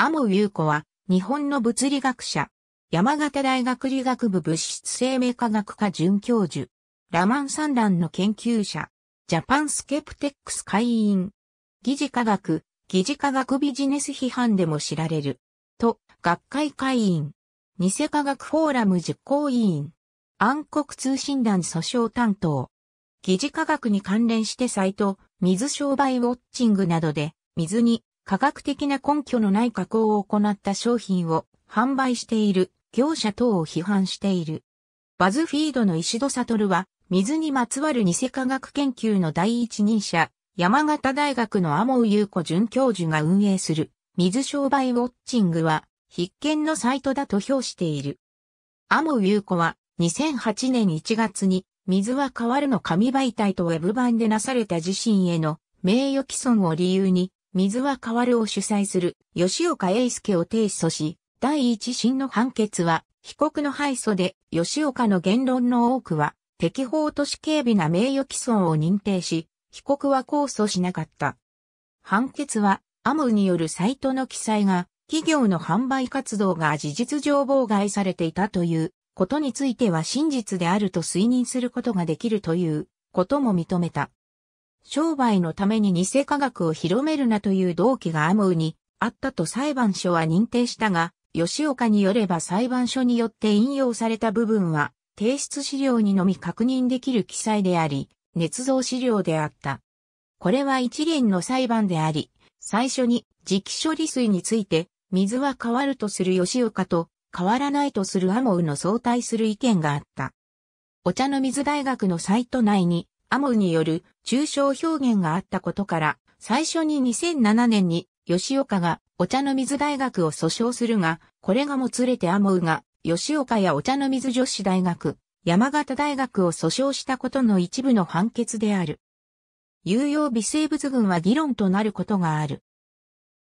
天羽裕子は、日本の物理学者、山形大学理学部物質生命科学科准教授、ラマン産卵の研究者、Japan Skeptics会員、疑似科学ビジネス批判でも知られる、と、学会会員、偽科学フォーラム実行委員、暗黒通信団訴訟担当、疑似科学に関連してサイト、水商売ウォッチングなどで、水に科学的な根拠のない加工を行った商品を販売している業者等を批判している。バズフィードの石戸悟は、水にまつわる偽科学研究の第一人者、山形大学の天羽裕子准教授が運営する、水商売ウォッチングは、必見のサイトだと評している。天羽裕子は、2008年1月に、水は変わるの紙媒体とウェブ版でなされた自身への名誉毀損を理由に、水は変わるを主催する吉岡英介を提訴し、第一審の判決は、被告の敗訴で、吉岡の言論の多くは、適法と死刑日な名誉毀損を認定し、被告は控訴しなかった。判決は、天羽によるサイトの記載が、企業の販売活動が事実上妨害されていたということについては真実であると推認することができるということも認めた。商売のために偽科学を広めるなという動機が天羽にあったと裁判所は認定したが、吉岡によれば裁判所によって引用された部分は提出資料にのみ確認できる記載であり、捏造資料であった。これは一連の裁判であり、最初に磁気処理水について水は変わるとする吉岡と、変わらないとする天羽の相対する意見があった。お茶の水大学のサイト内に天羽による抽象表現があったことから、最初に2007年に吉岡がお茶の水大学を訴訟するが、これがもつれて天羽が吉岡やお茶の水女子大学、山形大学を訴訟したことの一部の判決である。有用微生物群は議論となることがある。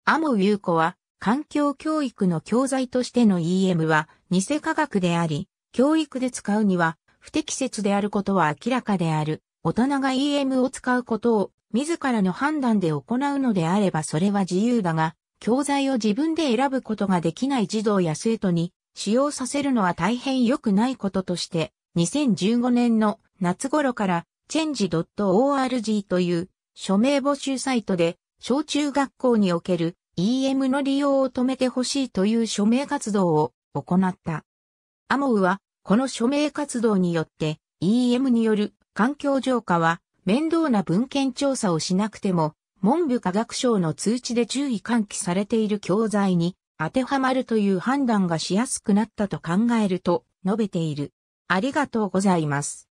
天羽裕子は、環境教育の教材としての EM は偽科学であり、教育で使うには不適切であることは明らかである。大人が EM を使うことを自らの判断で行うのであればそれは自由だが、教材を自分で選ぶことができない児童や生徒に使用させるのは大変良くないこととして、2015年の夏頃からchange.org という署名募集サイトで小中学校におけるEM の利用を止めてほしいという署名活動を行った。天羽は、この署名活動によって、EM による環境浄化は、面倒な文献調査をしなくても、文部科学省の通知で注意喚起されている教材に当てはまるという判断がしやすくなったと考えると述べている。ありがとうございます。